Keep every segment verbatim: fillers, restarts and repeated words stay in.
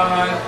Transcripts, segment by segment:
Sadeva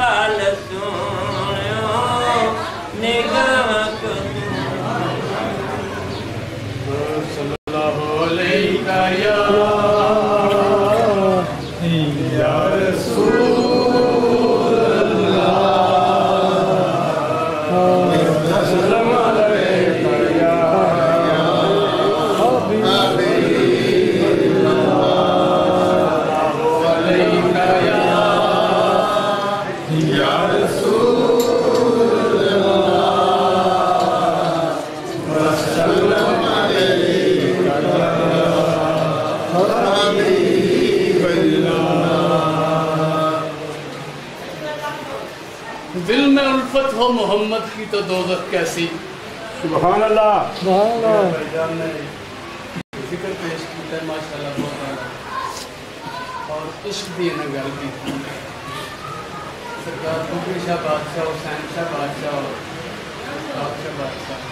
हाल सुनो निगम मोहम्मद की तो दोज़ख कैसी। सुभान अल्लाह, सुभान अल्लाह। भाईजान ने फिक्र पेश किया माशाल्लाह बहुत, और इश्क भी ने गल की सरकार फकीर शाह बादशाह हुसैन शाह बादशाह बादशाह बादशाह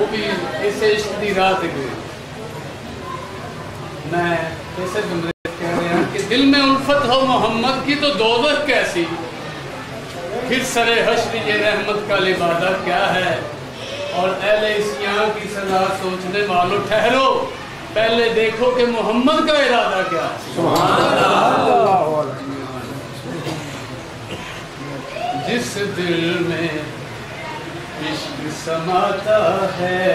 वो भी इस इश्क की राह पे गए। मैं ऐसे जुमले कह रहा हूँ कि दिल में उल्फत हो मोहम्मद की तो दोज़ख कैसी, फिर सरे हश्र ये रहमत का लिबादा क्या है। और अहले इस्यां की सजा सोचने वालों ठहरो, पहले देखो कि मोहम्मद का इरादा क्या है। सुभान अल्लाह। जिस दिल में इश्क समाता है,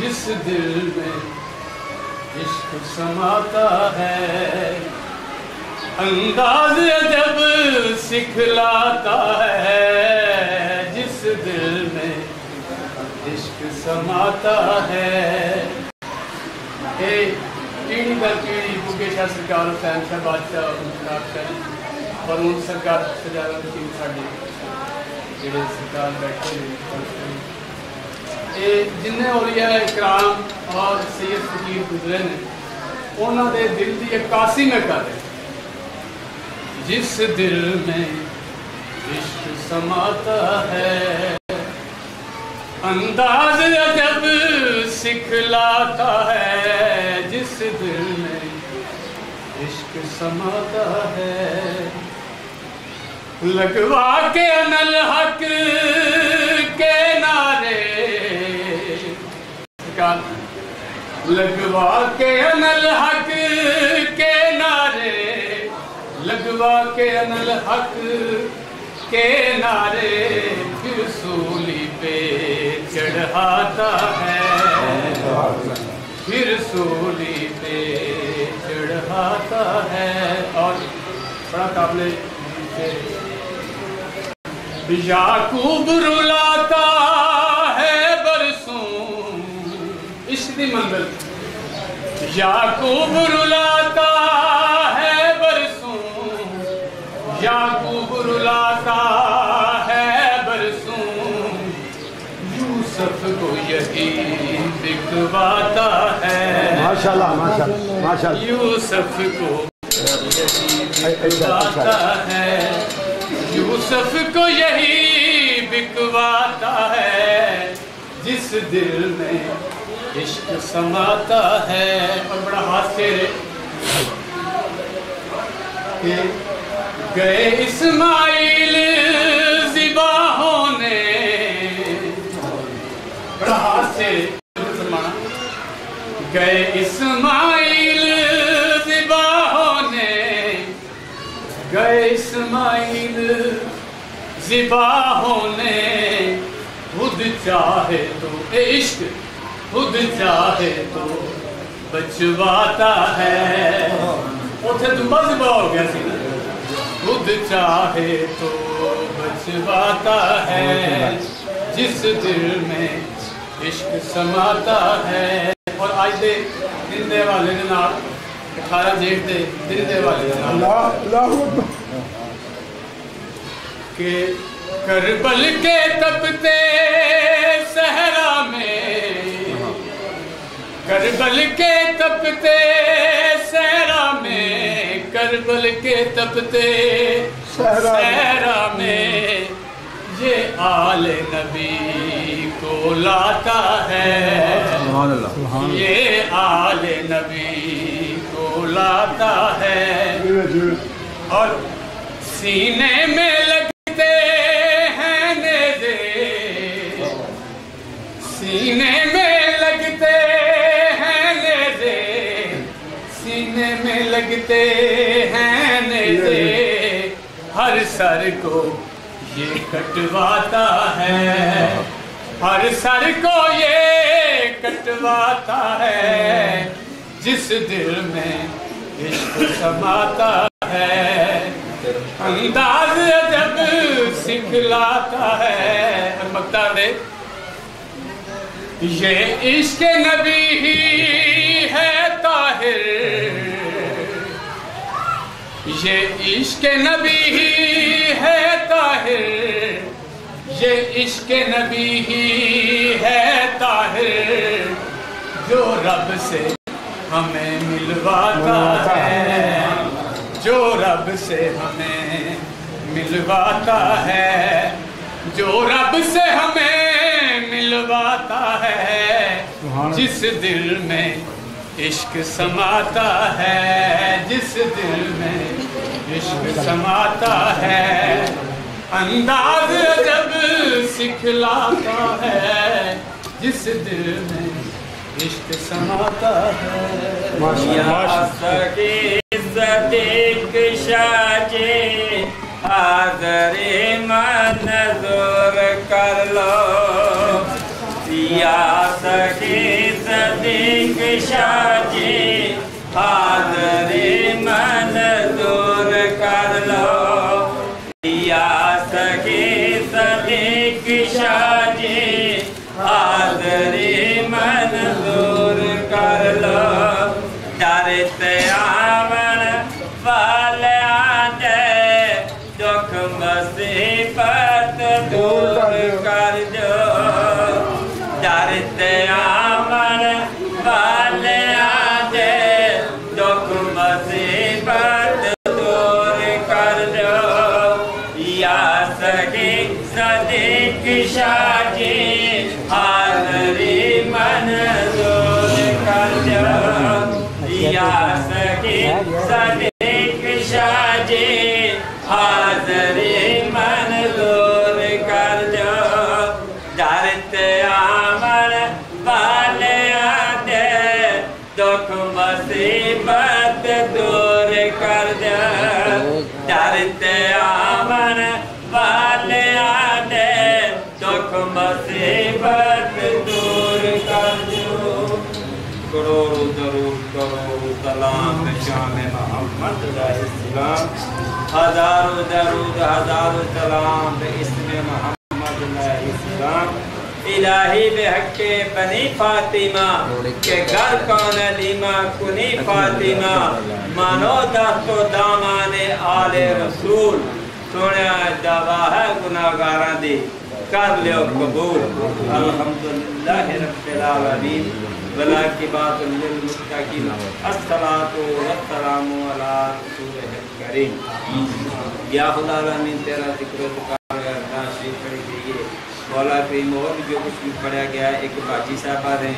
जिस दिल में इश्क समाता है, अंदाज़ अजब सिखलाता है। जिस दिल में इश्क समाता है, ए टीढ़ी दर टीढ़ी फुके शाह सरकार हुसैन शाह बादशाह और उन सरकार सजाना की साढ़े जेड़े सरकार बैठे ए जिन्हें औलिया इकराम और सैयद फकीर गुजरे ने उन्होंने दिल की अक्कासी में कर। जिस दिल में इश्क समाता है, अंदाज़ अजब सिखलाता है। जिस दिल में इश्क समाता है, लगवा के अनल हक के नारे, लगवा के अनल हक के नारे, लगवा के अनल हक के नारे, फिर सूली पे चढ़ाता है, फिर सूली पे चढ़ाता है। और बड़ा काबले याकूब रुलाता है बरसों इश्क़ दी मंजिल, याकूब रुलाता याकूब रुलाता है बरसों, यूसुफ को यही बिकवाता है। माशाल्लाह माशाल्लाह माशाल्लाह। यूसुफ को यही बिकवाता है, यूसुफ को यही बिकवाता है। जिस दिल में इश्क समाता है। और बड़ा हास्य गए इस्माइल ज़िबा होने, बड़ा हास्य गए इस्माइल ज़िबा होने, गए इस्माइल ज़िबा होने, खुद चाहे तो इश्क खुद चाहे तो बचवाता है। उसे दुम्बा ज़िबा हो गया सी, खुद चाहे तो बचवाता है। जिस दिल में इश्क समाता है। और अज के दिन के हवाले अठारह जेठ के दिन के हवाले के करबल के तपते सहरा में, करबल के तपते सहरा में, करबल के तपते सहरा में, ये आल नबी को लाता है, ये आल नबी को बुलाता है और सीने में लगते हैं नेज़े, सीने में लगते हैं नेज़े, सीने में लगते हैं नेज़े, हर सर को ये कटवाता है, हर सर को ये कटवाता है, जिस दिल में इश्क समाता है, अंदाज़ जब सिखलाता है। बता दे ये इश्क नबी ही है ताहिर, ये इश्क नबी ही है ताहिर, ये इश्क नबी ही है ताहिर, जो रब से हमें मिलवाता है, जो रब से हमें मिलवाता है, जो रब से हमें मिलवाता है, जिस दिल में इश्क समाता है, जिस दिल में इश्क समाता है, अंदाज़ जब सिखलाता है, जिस दिल में इश्क समाता है। सदीक शाह जी हाज़री में नज़र कर लो, या सदीक शाह जी हाज़री में नज़र कर लो, या सदीक शाह जी हाज़री हजारों दरूद हजारों सलाम इसमें मोहम्मद अलैहिस्सलाम। इलाही बेहके बनी फातिमा के घर कौन लीमा कुनी फातिमा, मानो दस्तो दामाने आले रसूल, सुने दवा है गुनाहगारा दी कर लो कबूल। अल्हम्दुलिल्लाह रब्बिल आलमीन वला की बात लिल मुत्तकीन, अस्सलातु वस्सलामु अला रसूलिल करीम। या खुदा आलमीन तेरा जिक्र पुकार करता शरीफ पढ़ लिए मौला करीम। और जो कुछ भी पढ़ा गया एक बाजी साहब आ रहे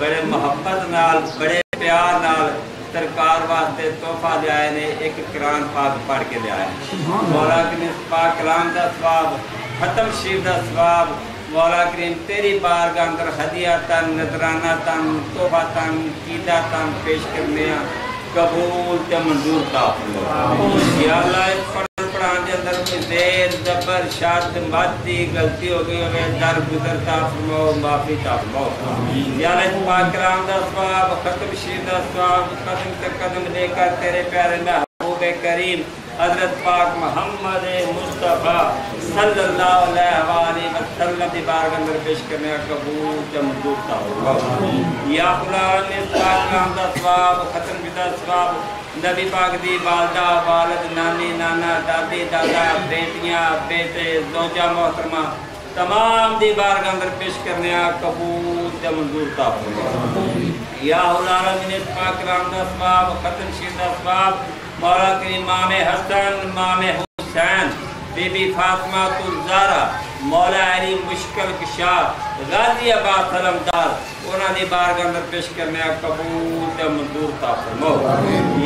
बड़े मोहब्बत नाल बड़े प्यार नाल सरकार वास्ते तोहफा लिया ने, एक कुरान पाक पढ़ के लिया है। मौला करीम पाक कलाम दा सवाब खत्म शिव दा सवाब मौला करीम तेरी बारगाह अंदर हदिया तन नजराना तन तोबा तन कीदा तन पेश करने कबूल ते मंजूर ता या अल्लाह। इस पढ़ पढ़ाने के अंदर कोई देर जबर शाद माती गलती हो गई होवे दर गुजरता फरमाओ माफी ता फरमाओ या अल्लाह। इस पाक कलाम दा सवाब खत्म शिव दा सवाब कदम से कदम लेकर तेरे प्यारे महबूब करीम हजरत पाक मोहम्मद मुस्तफ़ा सल्लल्लाहु अलैहि वसल्लम की बारगाह अंदर पेश करने का कबूल ते मंजूर ता होगा या खुदा। इस पाक कलाम दा सवाब खत्म बिदा सवाब नबी पाक दी वालदा वालद नानी नाना दादी दादा बेटियां बेटे जोजा मोहतरमा तमाम दी बारगाह अंदर पेश करने का कबूल ते मंजूर ता होगा या खुदा। इस पाक कलाम दा सवाब खत्म शीर दा सवाब मौला करीम मामे हसन मामे हुसैन बीबी फातिमा तुज़्ज़हरा मौला अली मुश्किल शाह गाजियाबाद कलमदार उन्होंने बारगाह अंदर पेश करने आपका बहुत मंजूर था फरमाओ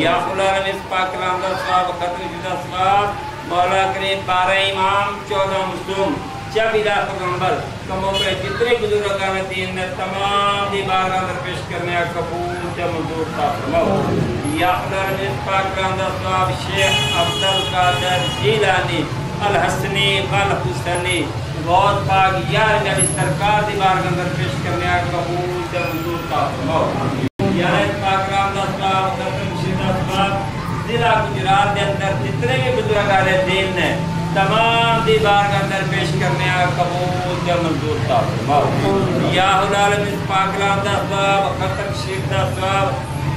या खुदा ने इस पाक कलाम का सवाब खत्म जुदा सवाब मौला करीम बारह इमाम चौदह मजलूम चौबीस पैगंबर कमों पे जितने बुजुर्ग आए दीन ने तमाम दी बारगाह अंदर पेश करने आपका बहुत मंजूर था फरमाओ या खुदा ने इस पाक कलाम का सवाब शेख अब्दुल कादिर जिलानी अल हसनी वल हुसैनी बहुत पाक यार मेरी सरकार दी बारगाह अंदर पेश करने आपका बहुत मंजूर था फरमाओ या पाक कलाम का सवाब खत्म जुदा सवाब जिला गुजरात के अंदर जितने भी बुजुर्ग आए दीन ने तमाम दी बारगाह अंदर पेश करने आपका बहुत मंजूर था फरमाओ या पाकलाम दा सवाब खत्म शीर दा सवाब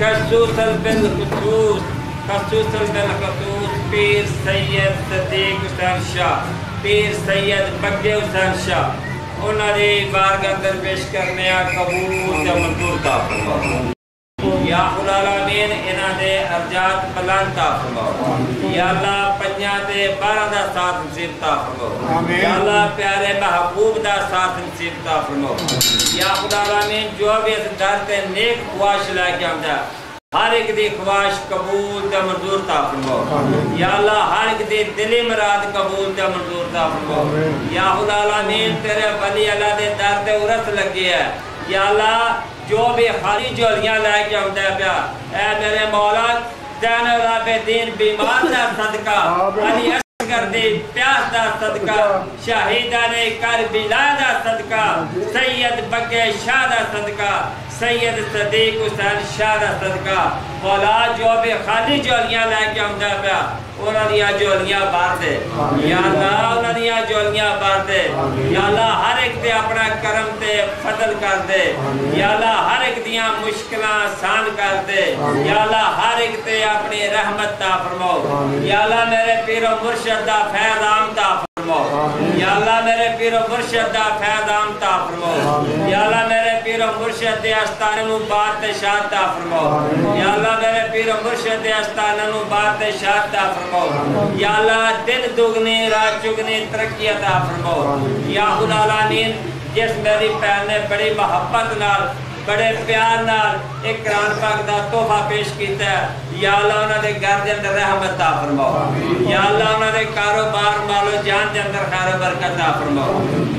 खसूसन बिल खसूस खसूसन बिल खसूस पीर सैयद सदीक हुसैन शाह पीर सैयद बग्गे हुसैन शाह उन्होंने बारगाह अंदर पेश करने आपका बहुत मंजूर था फरमाओ या खुदालामीन इन्हां दे अरजात बुलंद ता फरमाओ या अल्लाह पंजां ते बारह दा साथ नसीब ता फरमाओ आमीन या अल्लाह प्यारे महबूब दा साथ नसीब ता फरमाओ या खुदालामीन जो भी इस दर ते नेक ख्वाहिश लेके आंदा हर एक दी ख्वाहिश कबूल ते मंजूर ता फरमाओ या अल्लाह हर एक दी दिली मुराद कबूल ते मंजूर ता फरमाओ या खुदालामीन तेरे वली अल्लाह दे दर ते उरस लगी है या अल्लाह जो भी हरी जोलियाँ लैके आंदा पिया ऐ मेरे मौला जाने वाला दीन बीमार दा सदका अली असगर दी प्यास दा सदका शहीदाने करबला दा सदका सैयद बग्गे शाह दा सदका सैयद सदीक हुसैन शाह दा सदका मौला जो भी खाली जोलियाँ लैके आंदा पिया उन्होंने जोलियाँ बार दे या अल्लाह उन्होंने जोलियाँ बार दे या अल्लाह हर एक दे अपना करम दे फजल कर दे या अल्लाह हर एक दियां मुश्किलां आसान कर दे या अल्लाह हर एक ते अपनी रहमत दा फरमाओ या अल्लाह मेरे पीरो मुर्शिद दा फैज़ आम दा फरमाओ या अल्लाह मेरे पीरो मुर्शिद दा फैज़ आम दा फरमाओ या अल्लाह मेरे पीरो मुर्शिद दे अस्ताने नु बात ते शाद दा फरमाओ या अल्लाह मेरे पीरो मुर्शिद दे अस्ताने नु बात ते शाद दा फरमाओ या अल्लाह दिन दुगनी रात चुगनी तरक्की दा फरमाओ या खुदा अलामीन जिस मेरी भैन ने बड़ी मुहब्बत नाल बड़े प्यार नाल एक कुरान पाक दा तोहफा पेश किया या अल्लाह उन्हां दे घर दे अंदर रहमत दा फरमाओ या अल्लाह उन्हां दे कारोबार मालो जान दे अंदर खैर बरकत दा फरमाओ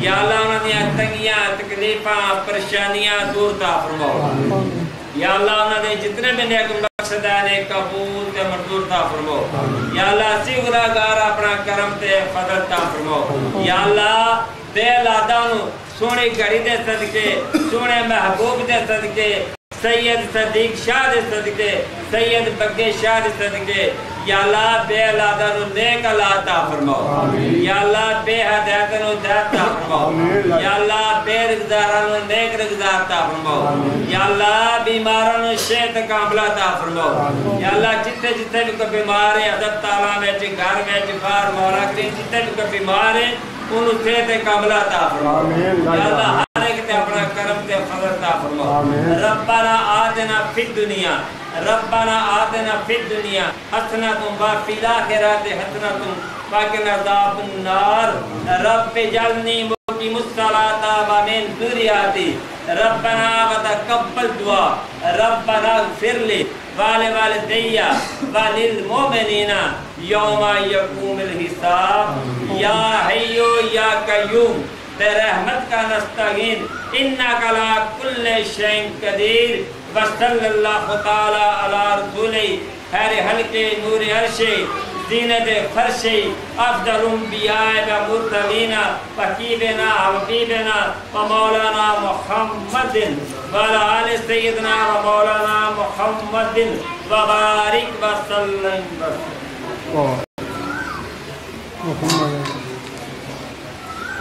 या अल्लाह उन्हां दियां तंगियां तकलीफां परेशानियां दूर दा फरमाओ या अल्लाह उन्हां दे जितने भी नेक मकसद ने कबूल ते मंजूर दा फरमाओ या अल्लाह सी गुनाहगार अपना करम ते फजल दा फरमाओ या अल्लाह बेलादा नू सोने घड़ी दे सदके सोने महबूब दे सदके सैयद सदीक शाह दे सदके सैयद बग्गे शाह दे सदके या अल्लाह बेलादा नू नेक औलाद ता फरमाओ या अल्लाह बेहदायत नू हदायत ता फरमाओ या अल्लाह बेरोजगारां नू नेक रोजगार ता फरमाओ या अल्लाह बीमारां नू सेहत कामला ता फरमाओ या अल्लाह जिथे जिथे भी कोई बीमार है अदब ताला विच घर विच बाहर मौला के जिथे भी कोई बीमार है उनु ते ते कामला ता फरमा आमीन या अल्लाह हर एक ते अपना करम ते फजल ता फरमा आमीन रब्बाना आतना फिद दुनिया रब्बाना आतना फिद दुनिया हसनतुम व फिल आखिरत हसनतुम वाकिना अज़ाबुन नार रब्बि जल्नी मुक़िमुस सलाता व मिन ज़ुरियती रब्बाना व तक़ब्बल दुआ रब्बाना ग़फिरली वाले वाले दैया वालिल मोमिनीना यौमा यकूमुल हिसाब या हय्यो या कय्यूम रहमत का नस्तागीन इन्ना कला कुल्ले शैन कदीर वसल्लल्लाहु तआला अला रसूली हर हलके नूर अर्शे जीनत फरशे अफदलुम बियाए व मुर्तलीना फकीबना हबीबना व मौलाना मुहम्मदिन व आले सय्यदना व मौलाना मुहम्मदिन व बारिक व सल्लल्लाहु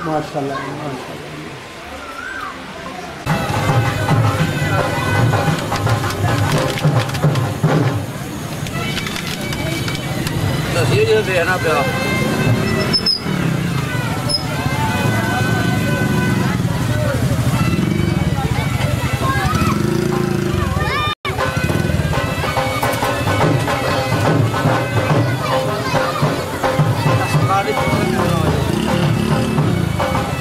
माशाल्लाह माशाल्लाह तस्वीर देखना प्यार Thank you.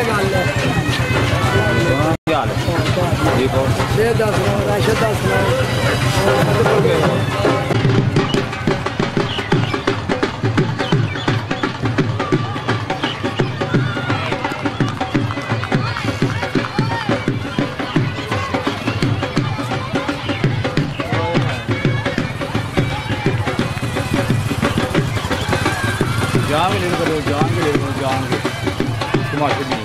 है जान के ले लो जान के ले लो जान के टमाटर भी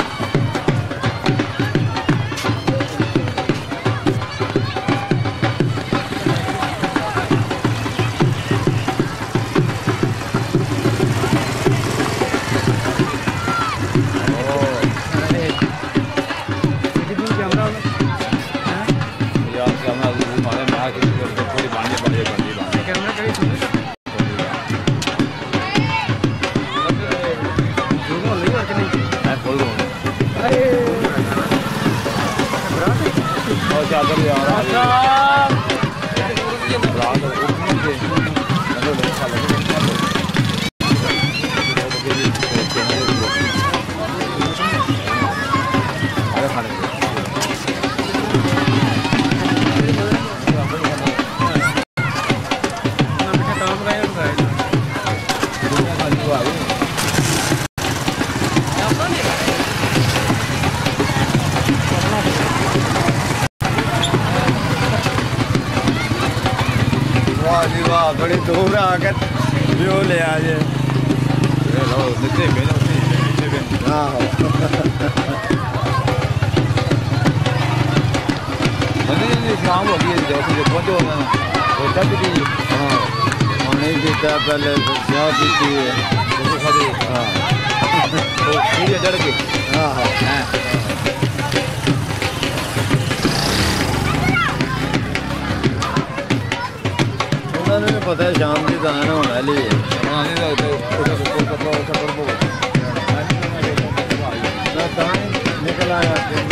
बड़ी दूर आकर व्यू ले आ जाए शाम होगी जैसे पहुँचो पानी पीता पहले चाय पीती है चढ़ के हाँ हाँ उन्हें पता है शाम की दाना होना लिए निकल आया आज आज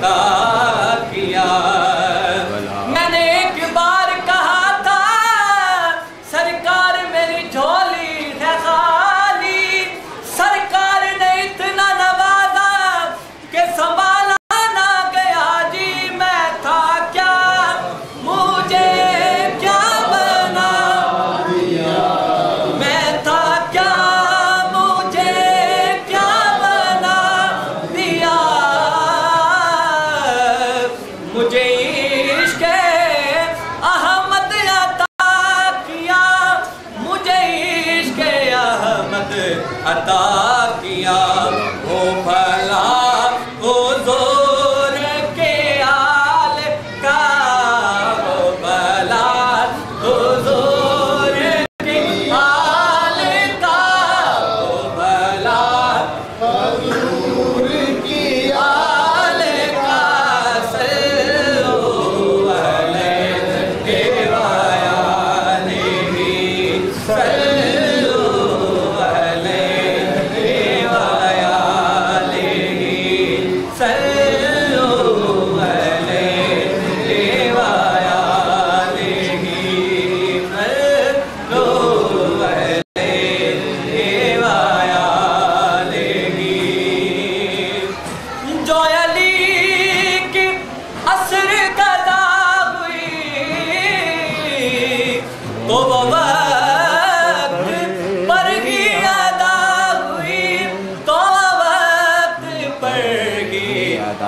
अदा किया। मैंने एक बार कहा था सरकार मेरी झोली है खाली, सरकार ने इतना नवाजा के संभाला ना गया जी मैं था क्या, मुझे क्या बना दिया, मैं था क्या मुझे क्या बना दिया। मुझे इश्क़ अहमद अता किया, मुझे इश्क़ अहमद अता किया। वो भला वो जोर के आल का, वो भला वो जोर के आल का, वो भला वो जोर के आल का।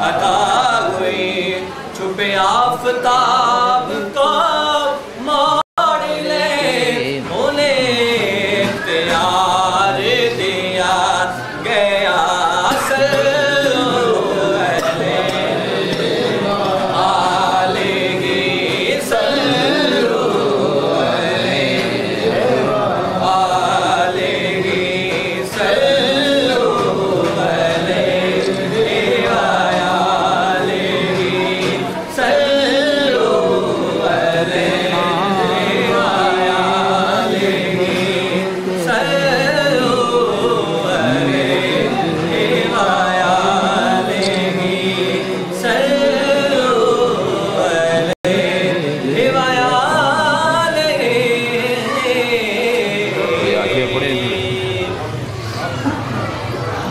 अदा हुई छुपे आफताब को मोड़ ले, उन्हें प्यार दिया गया।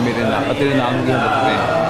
मेरे नाम तेरे नाम के हैं।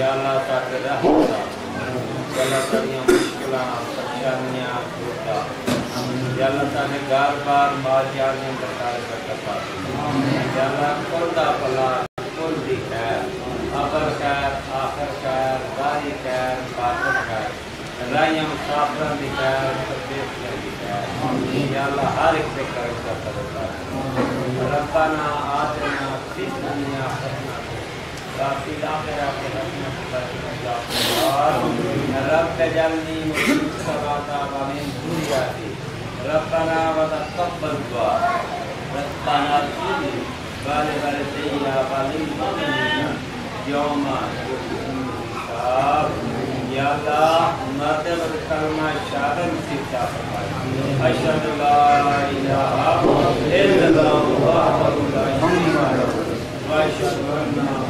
या अल्लाह ताके रहमता अल्लाह तारियां मुश्किलां परेशानियां दूर या अल्लाह ताने गार बार माजियां ने बरकत करता आमीन या अल्लाह कोदा भला कुल दी खैर अबर खैर आखिर खैर बारी खैर बात खैर रायम साबरा दी खैर तबीयत दी खैर आमीन या अल्लाह हर एक पे करता करता रब्बाना आतना फी दुनिया हसना काफी आखिर आखिर हसना रब जल्दी मुस्तफा वामिन दुनियाती रब्बाना वतकब्बल दुआ रब्बाना तीन बाले बाले तैया बाले मुमिन यौमा हिसाब या अल्लाह मदद व करम शादन से क्या फरमाए अशहदु ला इलाहा इल्लल्लाह व अशहदु अन्ना